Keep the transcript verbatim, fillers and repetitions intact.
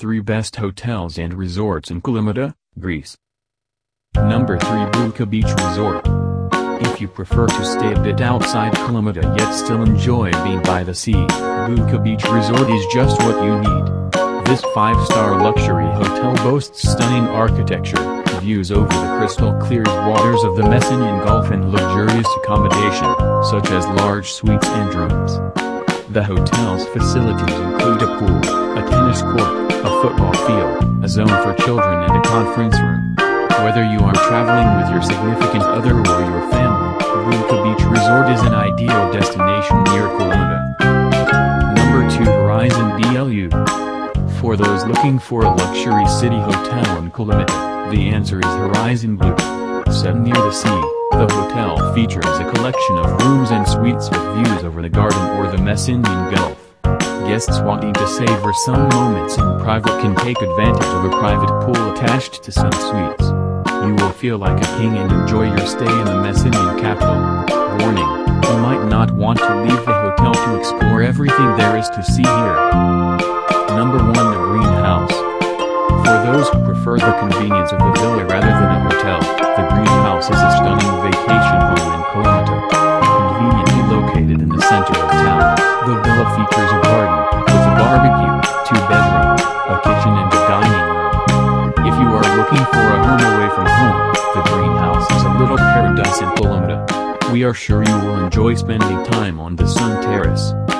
three best hotels and resorts in Kalamata, Greece. Number three, Buca Beach Resort. If you prefer to stay a bit outside Kalamata yet still enjoy being by the sea, Buca Beach Resort is just what you need. This five-star luxury hotel boasts stunning architecture, views over the crystal-clear waters of the Messinian Gulf, and luxurious accommodation, such as large suites and rooms. The hotel's facilities include a pool, a tennis court, a football field, a zone for children and a conference room. Whether you are traveling with your significant other or your family, Buca Beach Resort is an ideal destination near Kalamata. Number two, Horizon B L U. For those looking for a luxury city hotel in Kalamata, the answer is Horizon B L U. Set near the sea, the hotel features a collection of rooms and suites with views over the garden or the Messinian Gulf. Guests wanting to savor some moments in private can take advantage of a private pool attached to some suites. You will feel like a king and enjoy your stay in the Messinian capital. Warning, you might not want to leave the hotel to explore everything there is to see here. Number one, the Green House. For those who prefer the convenience of a villa rather than a hotel, the Green House is a stunning vacation home in Kalamata. Conveniently located in the center of town, the villa features a garden, with a barbecue, two bedrooms, a kitchen and a dining room. If you are looking for a home away from home, the Green House is a little paradise in Kalamata. We are sure you will enjoy spending time on the sun terrace.